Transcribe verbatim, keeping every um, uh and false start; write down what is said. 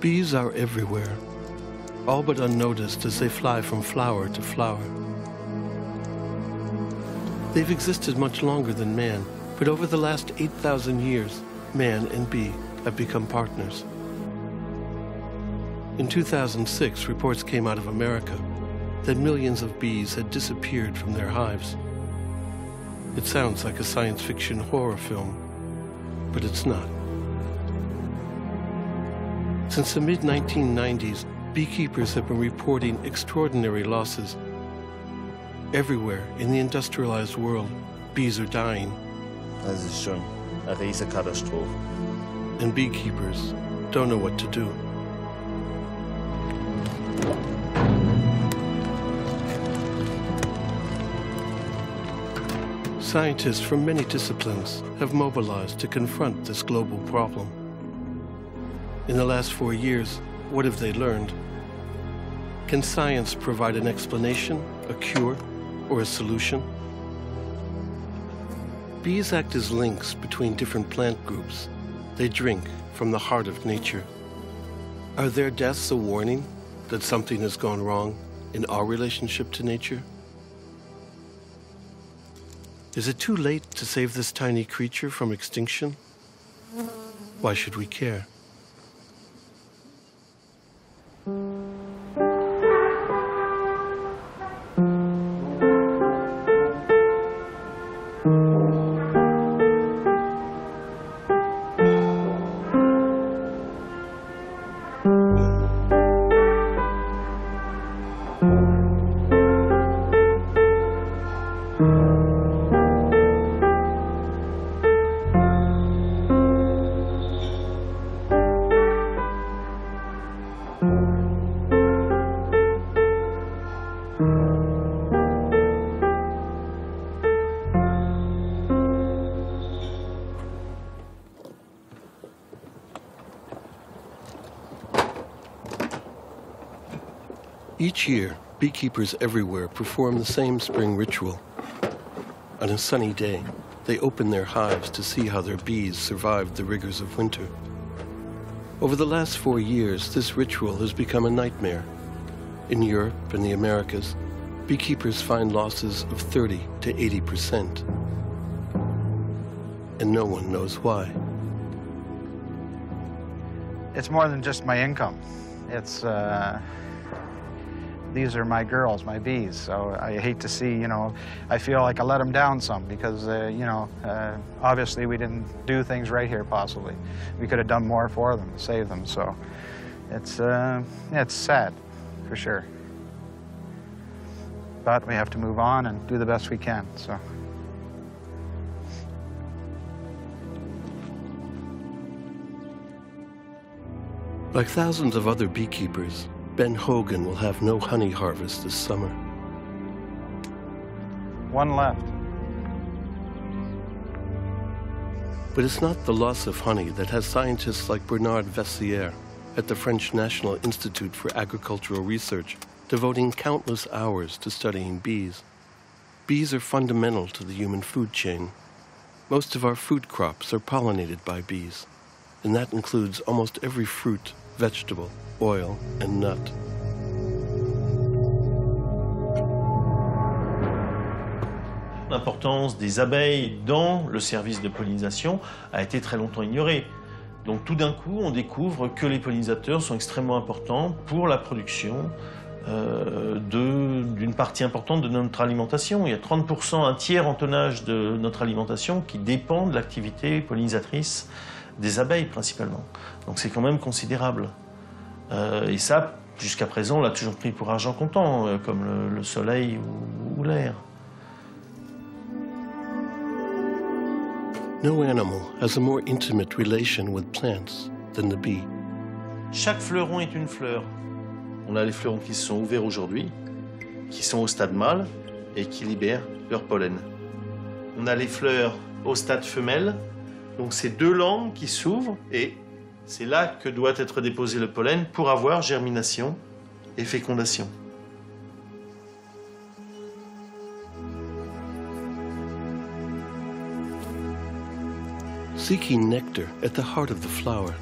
Bees are everywhere, all but unnoticed as they fly from flower to flower. They've existed much longer than man, but over the last eight thousand years, man and bee have become partners. In two thousand six, reports came out of America that millions of bees had disappeared from their hives. It sounds like a science fiction horror film, but it's not. Since the mid nineteen nineties, beekeepers have been reporting extraordinary losses. Everywhere in the industrialized world, bees are dying. And beekeepers don't know what to do. Scientists from many disciplines have mobilized to confront this global problem. In the last four years, what have they learned? Can science provide an explanation, a cure, or a solution? Bees act as links between different plant groups. They drink from the heart of nature. Are their deaths a warning that something has gone wrong in our relationship to nature? Is it too late to save this tiny creature from extinction? Why should we care? Each year, beekeepers everywhere perform the same spring ritual. On a sunny day, they open their hives to see how their bees survived the rigors of winter. Over the last four years, this ritual has become a nightmare. In Europe and the Americas, beekeepers find losses of thirty to eighty percent. And no one knows why. It's more than just my income. It's, uh... these are my girls, my bees, so I hate to see, you know, I feel like I let them down some because, uh, you know, uh, obviously we didn't do things right here, possibly. We could have done more for them, save them, so it's, uh, yeah, it's sad, for sure. But we have to move on and do the best we can, so. Like thousands of other beekeepers, Ben Hogan will have no honey harvest this summer. One left. But it's not the loss of honey that has scientists like Bernard Vessière at the French National Institute for Agricultural Research devoting countless hours to studying bees. Bees are fundamental to the human food chain. Most of our food crops are pollinated by bees, and that includes almost every fruit, vegetable, oil, and nut. L'importance des abeilles dans le service de pollinisation a été très longtemps ignorée. Donc tout d'un coup, on découvre que les pollinisateurs sont extrêmement importants pour la production euh, d'une partie importante de notre alimentation. Il y a trente pour cent, un tiers en tonnage de notre alimentation qui dépend de l'activité pollinisatrice des abeilles principalement. Donc c'est quand même considérable. Euh, et ça, jusqu'à présent, on l'a toujours pris pour argent comptant, euh, comme le, le soleil ou, ou l'air. No animal has a more intimate relation with plants than the bee. Chaque fleuron est une fleur. On a les fleurons qui se sont ouverts aujourd'hui, qui sont au stade mâle et qui libèrent leur pollen. On a les fleurs au stade femelle. Donc c'est deux langues qui s'ouvrent et c'est là que doit être déposé le pollen pour avoir germination et fécondation. Seeking nectar at the heart of the flower.